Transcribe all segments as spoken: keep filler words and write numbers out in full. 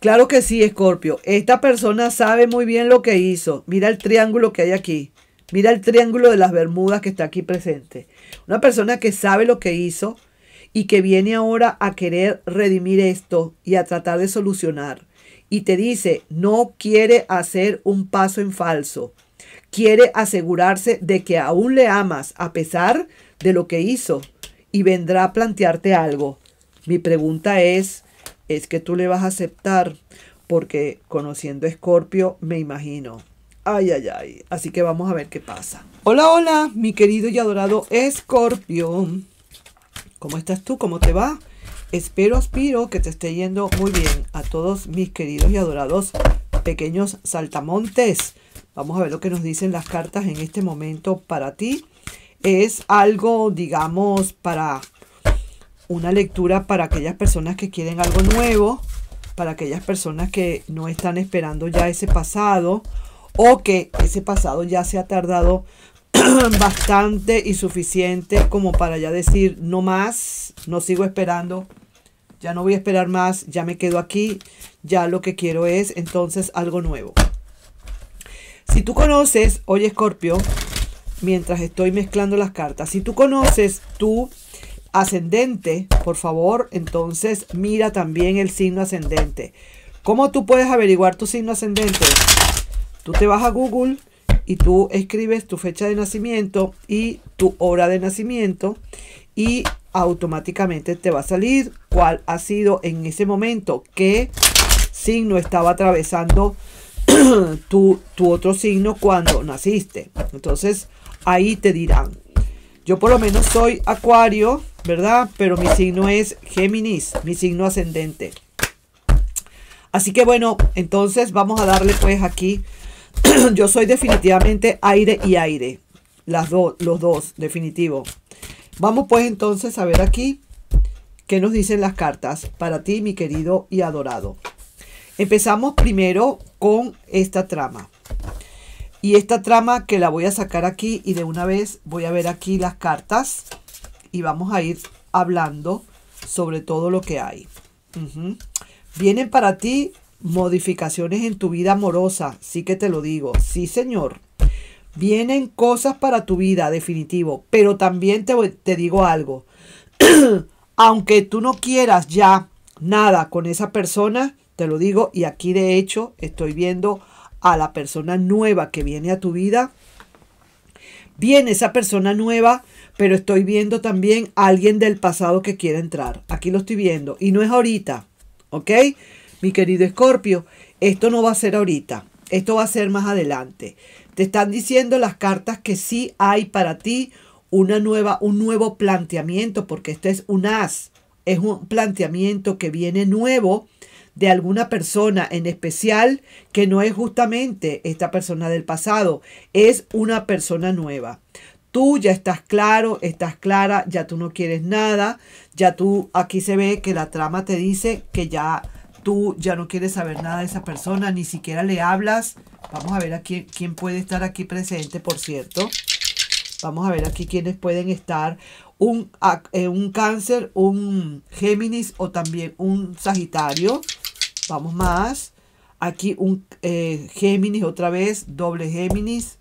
Claro que sí, Escorpio. Esta persona sabe muy bien lo que hizo. Mira el triángulo que hay aquí. Mira el triángulo de las Bermudas que está aquí presente. Una persona que sabe lo que hizo y que viene ahora a querer redimir esto y a tratar de solucionar. Y te dice, no quiere hacer un paso en falso. Quiere asegurarse de que aún le amas a pesar de lo que hizo. Y vendrá a plantearte algo. Mi pregunta es... ¿Es que tú le vas a aceptar? Porque conociendo a Escorpio, me imagino. Ay, ay, ay. Así que vamos a ver qué pasa. Hola, hola, mi querido y adorado Escorpio. ¿Cómo estás tú? ¿Cómo te va? Espero, aspiro que te esté yendo muy bien. A todos mis queridos y adorados pequeños saltamontes. Vamos a ver lo que nos dicen las cartas en este momento para ti. Es algo, digamos, para... una lectura para aquellas personas que quieren algo nuevo, para aquellas personas que no están esperando ya ese pasado o que ese pasado ya se ha tardado bastante y suficiente como para ya decir no más, no sigo esperando, ya no voy a esperar más, ya me quedo aquí, ya lo que quiero es entonces algo nuevo. Si tú conoces, oye Escorpio, mientras estoy mezclando las cartas, si tú conoces tú ascendente, por favor, entonces mira también el signo ascendente. ¿Cómo tú puedes averiguar tu signo ascendente? Tú te vas a Google y tú escribes tu fecha de nacimiento y tu hora de nacimiento y automáticamente te va a salir cuál ha sido en ese momento, qué signo estaba atravesando tu, tu otro signo cuando naciste. Entonces ahí te dirán. Yo por lo menos soy Acuario, ¿verdad? Pero mi signo es Géminis, mi signo ascendente. Así que bueno, entonces vamos a darle pues aquí. Yo soy definitivamente aire y aire. Las do, los dos, definitivo. Vamos pues entonces a ver aquí qué nos dicen las cartas para ti, mi querido y adorado. Empezamos primero con esta trama. Y esta trama que la voy a sacar aquí y de una vez voy a ver aquí las cartas y vamos a ir hablando sobre todo lo que hay. Uh-huh. Vienen para ti modificaciones en tu vida amorosa, sí que te lo digo, sí señor. Vienen cosas para tu vida, definitivo, pero también te, te digo algo. Aunque tú no quieras ya nada con esa persona, te lo digo y aquí de hecho estoy viendo a la persona nueva que viene a tu vida. Viene esa persona nueva, pero estoy viendo también a alguien del pasado que quiere entrar. Aquí lo estoy viendo y no es ahorita, ¿ok? Mi querido Escorpio, esto no va a ser ahorita, esto va a ser más adelante. Te están diciendo las cartas que sí hay para ti una nueva, un nuevo planteamiento, porque este es un as, es un planteamiento que viene nuevo de alguna persona en especial que no es justamente esta persona del pasado, es una persona nueva. Tú ya estás claro, estás clara, ya tú no quieres nada, ya tú, aquí se ve que la trama te dice que ya tú ya no quieres saber nada de esa persona, ni siquiera le hablas. Vamos a ver a quién, quién puede estar aquí presente, por cierto. Vamos a ver aquí quiénes pueden estar. Un, un Cáncer, un Géminis o también un Sagitario. Vamos más. Aquí un eh, Géminis otra vez, doble Géminis.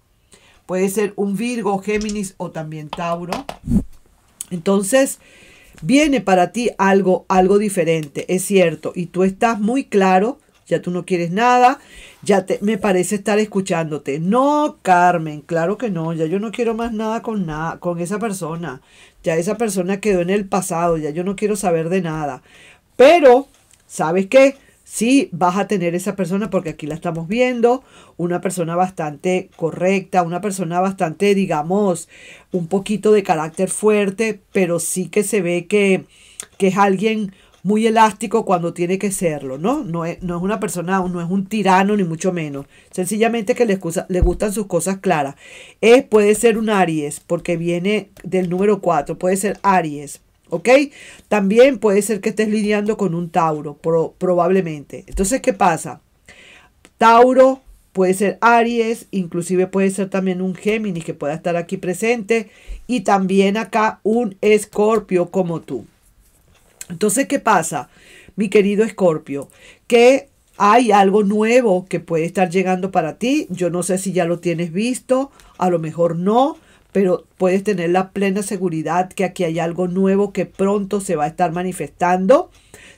Puede ser un Virgo, Géminis o también Tauro. Entonces, viene para ti algo, algo diferente, es cierto. Y tú estás muy claro, ya tú no quieres nada. Ya te, me parece estar escuchándote. No, Carmen, claro que no. Ya yo no quiero más nada con, nada, con esa persona. Ya esa persona quedó en el pasado, ya yo no quiero saber de nada. Pero, ¿sabes qué? Sí, vas a tener esa persona porque aquí la estamos viendo, una persona bastante correcta, una persona bastante, digamos, un poquito de carácter fuerte, pero sí que se ve que, que es alguien muy elástico cuando tiene que serlo, ¿no? No es, no es una persona, no es un tirano ni mucho menos, sencillamente que le, excusa, le gustan sus cosas claras. Es, puede ser un Aries porque viene del número cuatro, puede ser Aries. ¿Ok? También puede ser que estés lidiando con un Tauro, pro, probablemente. Entonces, ¿qué pasa? Tauro, puede ser Aries, inclusive puede ser también un Géminis que pueda estar aquí presente y también acá un Escorpio como tú. Entonces, ¿qué pasa, mi querido Escorpio? Que hay algo nuevo que puede estar llegando para ti. Yo no sé si ya lo tienes visto, a lo mejor no, pero puedes tener la plena seguridad que aquí hay algo nuevo que pronto se va a estar manifestando.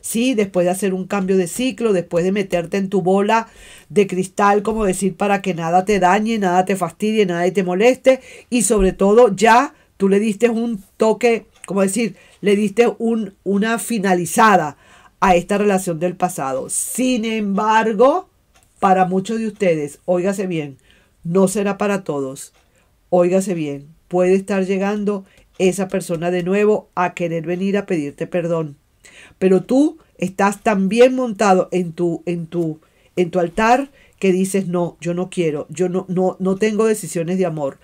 Sí, después de hacer un cambio de ciclo, después de meterte en tu bola de cristal, como decir, para que nada te dañe, nada te fastidie, nada te moleste. Y sobre todo ya tú le diste un toque, como decir, le diste un, una finalizada a esta relación del pasado. Sin embargo, para muchos de ustedes, óigase bien, no será para todos. Óigase bien, puede estar llegando esa persona de nuevo a querer venir a pedirte perdón. Pero tú estás tan bien montado en tu, en tu, en tu altar que dices, no, yo no quiero, yo no, no, no tengo decisiones de amor.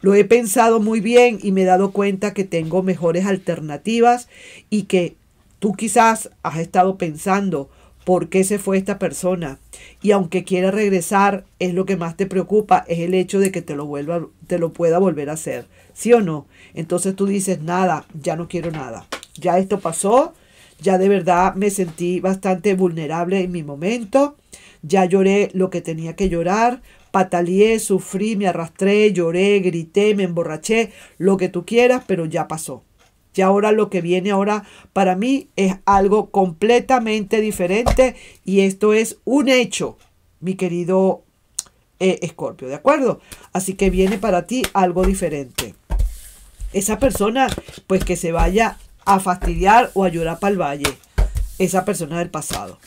Lo he pensado muy bien y me he dado cuenta que tengo mejores alternativas y que tú quizás has estado pensando por qué se fue esta persona. Y aunque quiera regresar, es lo que más te preocupa, es el hecho de que te lo, vuelva, te lo pueda volver a hacer. ¿Sí o no? Entonces tú dices, nada, ya no quiero nada. Ya esto pasó, ya de verdad me sentí bastante vulnerable en mi momento. Ya lloré lo que tenía que llorar, pataleé, sufrí, me arrastré, lloré, grité, me emborraché, lo que tú quieras, pero ya pasó. Y ahora lo que viene ahora para mí es algo completamente diferente y esto es un hecho, mi querido Escorpio, eh, ¿de acuerdo? Así que viene para ti algo diferente. Esa persona, pues que se vaya a fastidiar o a llorar para el valle, esa persona del pasado.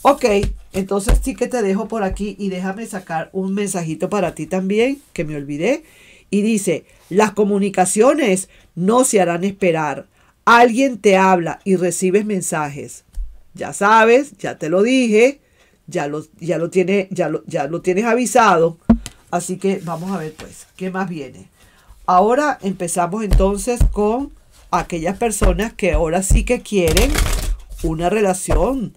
Ok, entonces sí que te dejo por aquí y déjame sacar un mensajito para ti también, que me olvidé. Y dice, las comunicaciones no se harán esperar. Alguien te habla y recibes mensajes. Ya sabes, ya te lo dije, ya lo, ya lo, tiene, ya lo, ya lo tienes avisado. Así que vamos a ver pues, ¿qué más viene? Ahora empezamos entonces con aquellas personas que ahora sí que quieren una relación,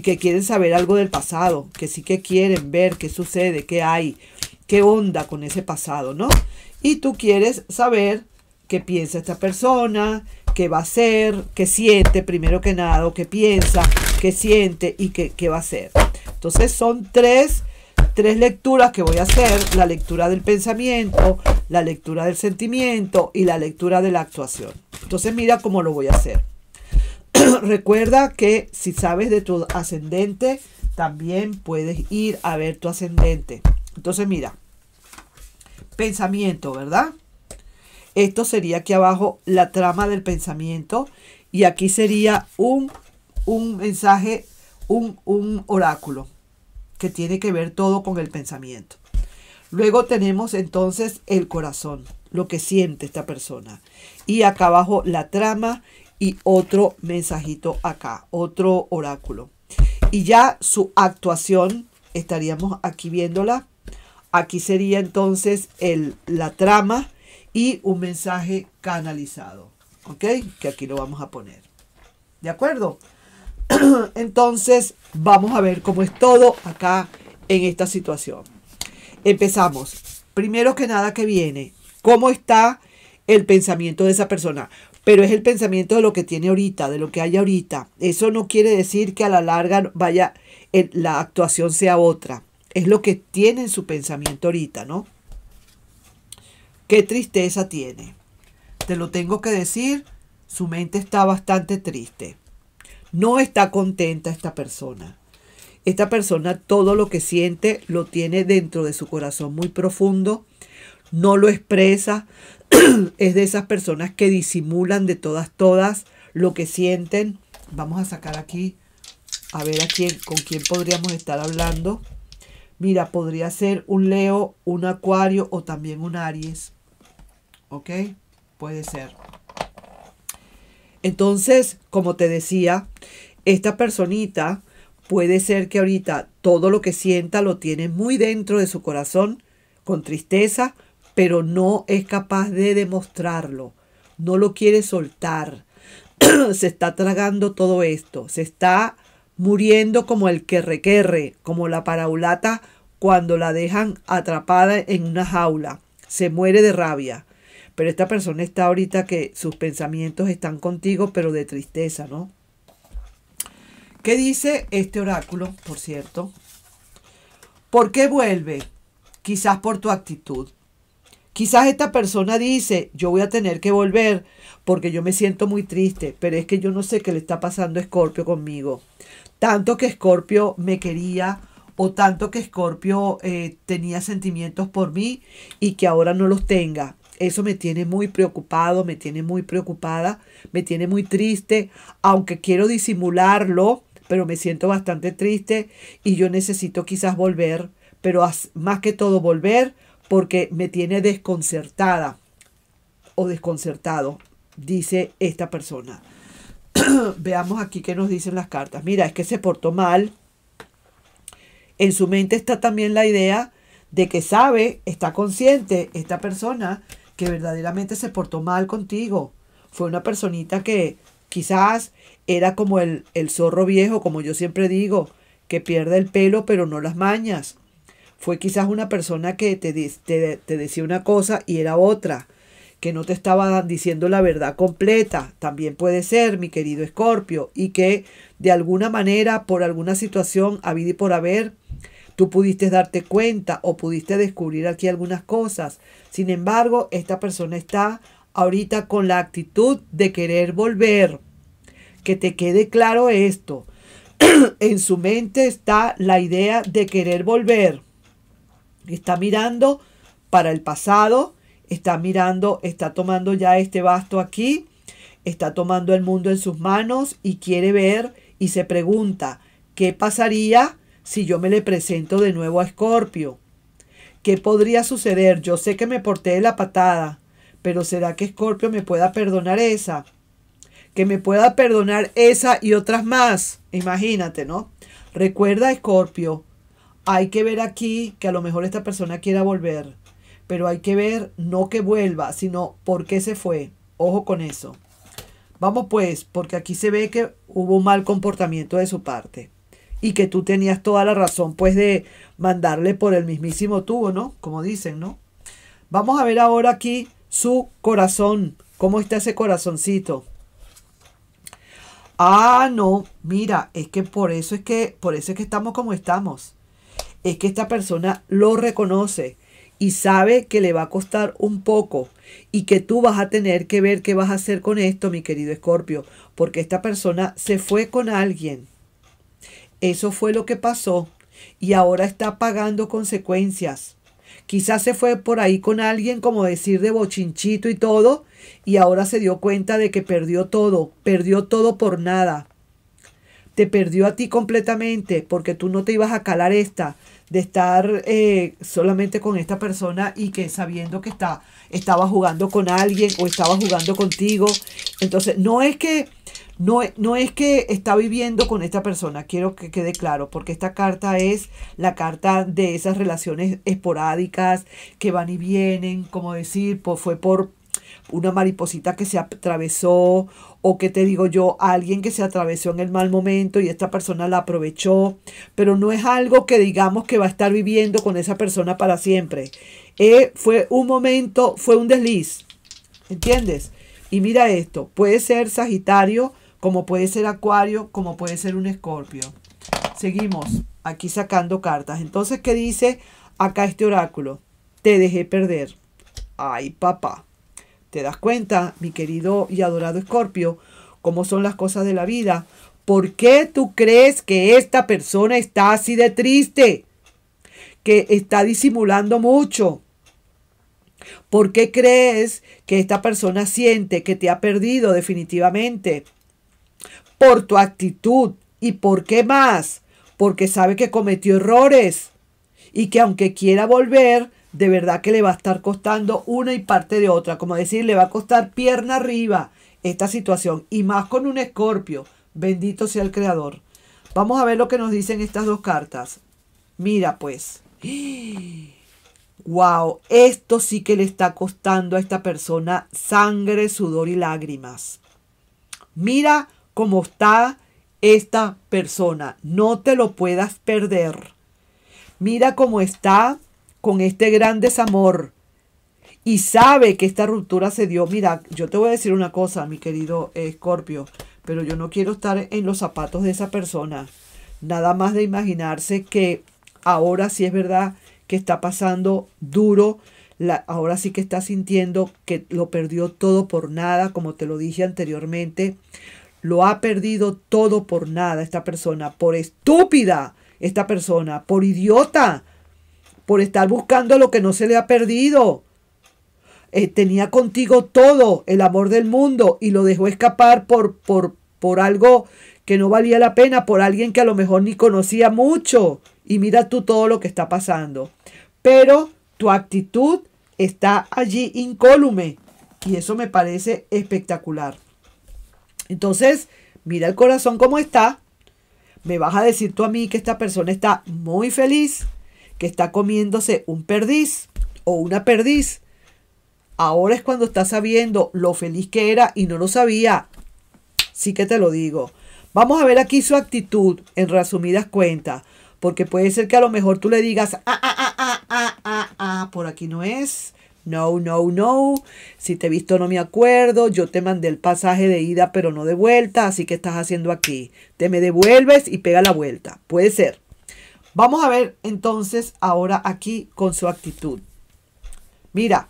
que quieren saber algo del pasado, que sí que quieren ver qué sucede, qué hay, qué onda con ese pasado, ¿no? Y tú quieres saber qué piensa esta persona, qué va a hacer, qué siente primero que nada, o qué piensa, qué siente y qué, qué va a hacer. Entonces son tres, tres lecturas que voy a hacer. La lectura del pensamiento, la lectura del sentimiento y la lectura de la actuación. Entonces mira cómo lo voy a hacer. Recuerda que si sabes de tu ascendente, también puedes ir a ver tu ascendente. Entonces mira. Pensamiento, ¿verdad? Esto sería aquí abajo la trama del pensamiento y aquí sería un, un mensaje, un, un oráculo que tiene que ver todo con el pensamiento. Luego tenemos entonces el corazón, lo que siente esta persona. Y acá abajo la trama y otro mensajito acá, otro oráculo. Y ya su actuación, estaríamos aquí viéndola. Aquí sería entonces el, la trama y un mensaje canalizado, ¿ok? Que aquí lo vamos a poner, ¿de acuerdo? Entonces vamos a ver cómo es todo acá en esta situación. Empezamos. Primero que nada que viene, ¿cómo está el pensamiento de esa persona? Pero es el pensamiento de lo que tiene ahorita, de lo que hay ahorita. Eso no quiere decir que a la larga vaya, el, la actuación sea otra. Es lo que tiene en su pensamiento ahorita, ¿no? Qué tristeza tiene. Te lo tengo que decir, su mente está bastante triste. No está contenta esta persona. Esta persona todo lo que siente lo tiene dentro de su corazón muy profundo. No lo expresa. Es de esas personas que disimulan de todas, todas lo que sienten. Vamos a sacar aquí, a ver a quién, con quién podríamos estar hablando. Mira, podría ser un Leo, un Acuario o también un Aries. ¿Ok? Puede ser. Entonces, como te decía, esta personita puede ser que ahorita todo lo que sienta lo tiene muy dentro de su corazón, con tristeza, pero no es capaz de demostrarlo. No lo quiere soltar. Se está tragando todo esto. Se está muriendo como el querrequerre, como la paraulata cuando la dejan atrapada en una jaula. Se muere de rabia. Pero esta persona está ahorita que sus pensamientos están contigo, pero de tristeza, ¿no? ¿Qué dice este oráculo, por cierto? ¿Por qué vuelve? Quizás por tu actitud. Quizás esta persona dice, yo voy a tener que volver porque yo me siento muy triste, pero es que yo no sé qué le está pasando a Escorpio conmigo. Tanto que Escorpio me quería o tanto que Escorpio eh, tenía sentimientos por mí y que ahora no los tenga. Eso me tiene muy preocupado, me tiene muy preocupada, me tiene muy triste, aunque quiero disimularlo, pero me siento bastante triste y yo necesito quizás volver, pero más que todo volver porque me tiene desconcertada o desconcertado, dice esta persona. Veamos aquí qué nos dicen las cartas. Mira, es que se portó mal. En su mente está también la idea de que sabe, está consciente esta persona que verdaderamente se portó mal contigo. Fue una personita que quizás era como el, el zorro viejo, como yo siempre digo, que pierde el pelo pero no las mañas. Fue quizás una persona que te, te, te decía una cosa y era otra, que no te estaba diciendo la verdad completa. También puede ser, mi querido Escorpio, y que de alguna manera, por alguna situación, habida y por haber, tú pudiste darte cuenta o pudiste descubrir aquí algunas cosas. Sin embargo, esta persona está ahorita con la actitud de querer volver. Que te quede claro esto. En su mente está la idea de querer volver. Está mirando para el pasado. Está mirando, está tomando ya este basto aquí. Está tomando el mundo en sus manos y quiere ver y se pregunta, ¿qué pasaría si yo me le presento de nuevo a Escorpio? ¿Qué podría suceder? Yo sé que me porté de la patada, pero ¿será que Escorpio me pueda perdonar esa? Que me pueda perdonar esa y otras más. Imagínate, ¿no? Recuerda, Escorpio, hay que ver aquí que a lo mejor esta persona quiera volver, pero hay que ver no que vuelva, sino por qué se fue. Ojo con eso. Vamos pues, porque aquí se ve que hubo un mal comportamiento de su parte. Y que tú tenías toda la razón, pues, de mandarle por el mismísimo tubo, ¿no? Como dicen, ¿no? Vamos a ver ahora aquí su corazón. ¿Cómo está ese corazoncito? Ah, no. Mira, es que por eso es que, por eso es que estamos como estamos. Es que esta persona lo reconoce y sabe que le va a costar un poco y que tú vas a tener que ver qué vas a hacer con esto, mi querido Escorpio, porque esta persona se fue con alguien. Eso fue lo que pasó y ahora está pagando consecuencias. Quizás se fue por ahí con alguien, como decir, de bochinchito y todo, y ahora se dio cuenta de que perdió todo, perdió todo por nada. Te perdió a ti completamente porque tú no te ibas a calar esta, de estar eh, solamente con esta persona y que sabiendo que está, estaba jugando con alguien o estaba jugando contigo. Entonces, no es que... No, no es que está viviendo con esta persona, quiero que quede claro, porque esta carta es la carta de esas relaciones esporádicas que van y vienen, como decir, pues fue por una mariposita que se atravesó, o que te digo yo, alguien que se atravesó en el mal momento y esta persona la aprovechó, pero no es algo que digamos que va a estar viviendo con esa persona para siempre. Eh, fue un momento, fue un desliz, ¿entiendes? Y mira esto, puede ser Sagitario, como puede ser Acuario, como puede ser un Escorpio. Seguimos aquí sacando cartas. Entonces, ¿qué dice acá este oráculo? Te dejé perder. Ay, papá. ¿Te das cuenta, mi querido y adorado Escorpio, cómo son las cosas de la vida? ¿Por qué tú crees que esta persona está así de triste? Que está disimulando mucho. ¿Por qué crees que esta persona siente que te ha perdido definitivamente? Por tu actitud. ¿Y por qué más? Porque sabe que cometió errores y que aunque quiera volver, de verdad que le va a estar costando una y parte de otra. Como decir, le va a costar pierna arriba esta situación. Y más con un Escorpio. Bendito sea el Creador. Vamos a ver lo que nos dicen estas dos cartas. Mira pues. Wow, esto sí que le está costando a esta persona sangre, sudor y lágrimas. Mira cómo está esta persona. No te lo puedas perder. Mira cómo está con este gran desamor. Y sabe que esta ruptura se dio. Mira, yo te voy a decir una cosa, mi querido Escorpio. pero yo no quiero estar en los zapatos de esa persona. Nada más de imaginarse que ahora sí es verdad que está pasando duro, la, ahora sí que está sintiendo que lo perdió todo por nada, como te lo dije anteriormente. Lo ha perdido todo por nada esta persona, por estúpida esta persona, por idiota, por estar buscando lo que no se le ha perdido. Eh, tenía contigo todo el amor del mundo y lo dejó escapar por, por, por algo que no valía la pena, por alguien que a lo mejor ni conocía mucho. Y mira tú todo lo que está pasando. Pero tu actitud está allí incólume y eso me parece espectacular. Entonces, mira el corazón cómo está. Me vas a decir tú a mí que esta persona está muy feliz, que está comiéndose un perdiz o una perdiz. Ahora es cuando está sabiendo lo feliz que era y no lo sabía. Sí que te lo digo. Vamos a ver aquí su actitud en resumidas cuentas. Porque puede ser que a lo mejor tú le digas, ah, ah, ah, ah, ah, ah, ah, por aquí no es. No, no, no. Si te he visto no me acuerdo. Yo te mandé el pasaje de ida pero no de vuelta. Así que estás haciendo aquí. Te me devuelves y pega la vuelta. Puede ser. Vamos a ver entonces ahora aquí con su actitud. Mira.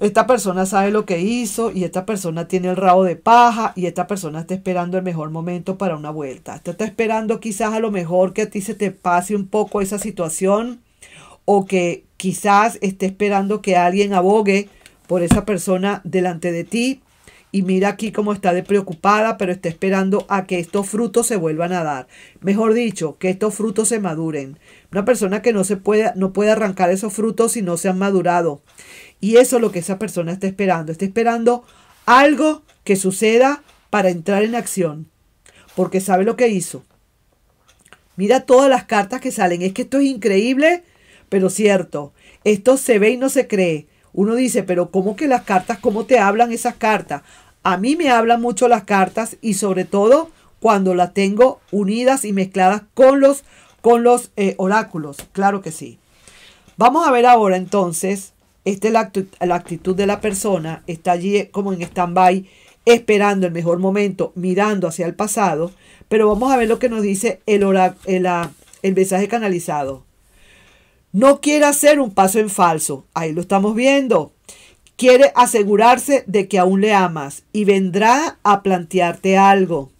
Esta persona sabe lo que hizo y esta persona tiene el rabo de paja y esta persona está esperando el mejor momento para una vuelta. Está, está esperando quizás a lo mejor que a ti se te pase un poco esa situación. O que quizás esté esperando que alguien abogue por esa persona delante de ti. Y mira aquí cómo está de preocupada, pero está esperando a que estos frutos se vuelvan a dar. Mejor dicho, que estos frutos se maduren. Una persona que no, se puede, no puede arrancar esos frutos si no se han madurado. Y eso es lo que esa persona está esperando. Está esperando algo que suceda para entrar en acción. Porque sabe lo que hizo. Mira todas las cartas que salen. Es que esto es increíble. Pero cierto, esto se ve y no se cree. Uno dice, pero ¿cómo que las cartas? ¿Cómo te hablan esas cartas? A mí me hablan mucho las cartas y sobre todo cuando las tengo unidas y mezcladas con los, con los eh, oráculos. Claro que sí. Vamos a ver ahora entonces, esta es la actitud, la actitud de la persona. Está allí como en stand-by, esperando el mejor momento, mirando hacia el pasado. Pero vamos a ver lo que nos dice el, orá, el, el mensaje canalizado. No quiere hacer un paso en falso. Ahí lo estamos viendo. Quiere asegurarse de que aún le amas. Y vendrá a plantearte algo.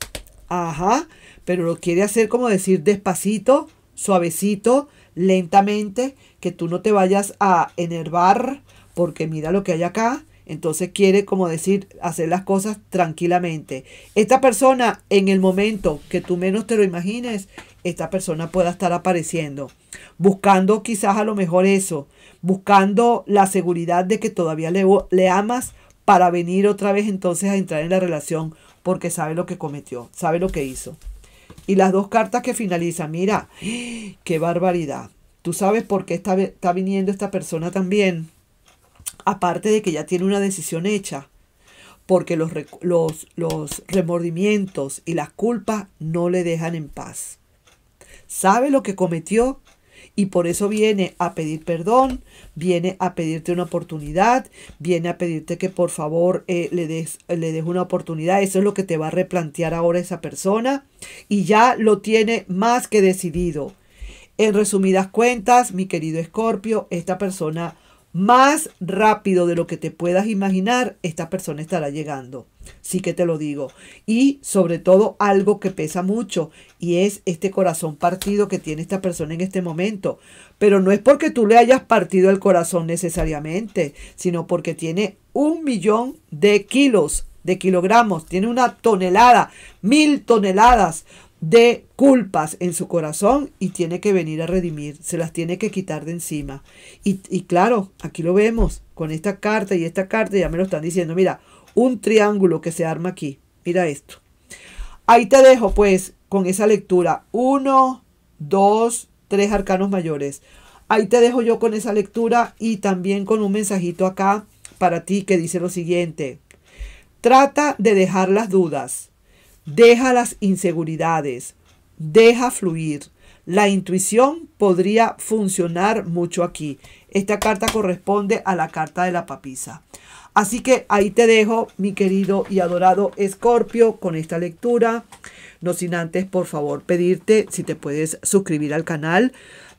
Ajá. Pero lo quiere hacer como decir despacito, suavecito, lentamente. Que tú no te vayas a enervar. Porque mira lo que hay acá. Entonces quiere como decir hacer las cosas tranquilamente. Esta persona en el momento que tú menos te lo imagines. Esta persona pueda estar apareciendo, buscando quizás a lo mejor eso, buscando la seguridad de que todavía le, le amas para venir otra vez entonces a entrar en la relación porque sabe lo que cometió, sabe lo que hizo. Y las dos cartas que finalizan, mira, qué barbaridad. Tú sabes por qué está, está viniendo esta persona también, aparte de que ya tiene una decisión hecha. Porque los, los, los remordimientos y las culpas no le dejan en paz. Sabe lo que cometió y por eso viene a pedir perdón, viene a pedirte una oportunidad, viene a pedirte que por favor eh, le des, le des una oportunidad. Eso es lo que te va a replantear ahora esa persona y ya lo tiene más que decidido. En resumidas cuentas, mi querido Escorpio, esta persona más rápido de lo que te puedas imaginar, esta persona estará llegando. Sí que te lo digo. Y sobre todo algo que pesa mucho y es este corazón partido que tiene esta persona en este momento. Pero no es porque tú le hayas partido el corazón necesariamente, sino porque tiene un millón de kilos, de kilogramos. Tiene una tonelada, mil toneladas de culpas en su corazón y tiene que venir a redimir, se las tiene que quitar de encima. Y, y claro, aquí lo vemos con esta carta y esta carta, ya me lo están diciendo, mira, un triángulo que se arma aquí, mira esto. Ahí te dejo pues con esa lectura, uno, dos, tres arcanos mayores. Ahí te dejo yo con esa lectura y también con un mensajito acá para ti que dice lo siguiente. Trata de dejar las dudas. Deja las inseguridades, deja fluir. La intuición podría funcionar mucho aquí. Esta carta corresponde a la carta de la papisa. Así que ahí te dejo, mi querido y adorado Escorpio, con esta lectura. No sin antes, por favor, pedirte si te puedes suscribir al canal,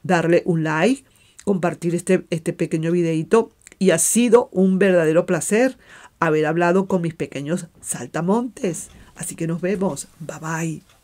darle un like, compartir este, este pequeño videito. Y ha sido un verdadero placer haber hablado con mis pequeños saltamontes. Así que nos vemos. Bye, bye.